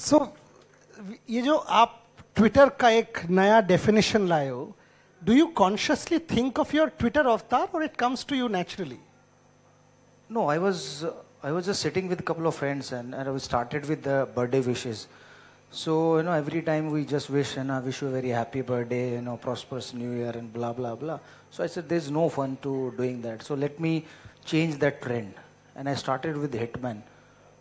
So ये जो आप ट्विटर का एक नया डेफिनेशन लाए हो, do you consciously think of your Twitter avatar or it comes to you naturally? No, I was just sitting with a couple of friends and I started with the birthday wishes. So, you know, every time we just wish, and I wish you a very happy birthday, you know, prosperous new year and blah, blah, blah. So I said, there's no fun to doing that. So let me change that trend. And I started with Hitman,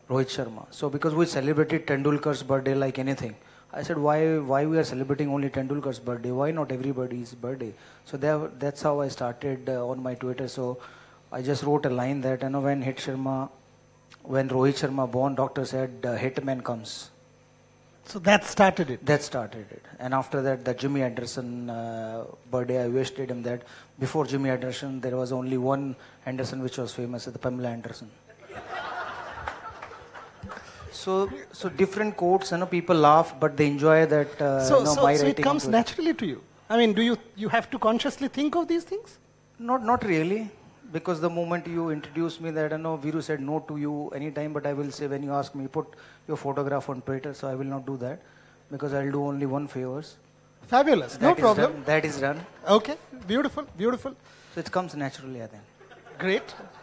Rohit Sharma. So because we celebrated Tendulkar's birthday like anything, I said, why we are celebrating only Tendulkar's birthday? Why not everybody's birthday? So that's how I started on my Twitter. So I just wrote a line that, you know, when Rohit Sharma born, doctor said, Hitman comes. So that started it. That started it. And after that, the Jimmy Anderson birthday, I wished him that. Before Jimmy Anderson, there was only one Anderson which was famous, the Pamela Anderson. So different quotes, you know, people laugh, but they enjoy that. So it comes naturally to you. I mean, do you have to consciously think of these things? Not really. Because the moment you introduced me that, I know Viru said no to you anytime, but I will say when you ask me, put your photograph on Twitter, so I will not do that because I'll do only one favors. Fabulous, that no problem. Done. That is done. Okay, beautiful, beautiful. So it comes naturally, I think. Great.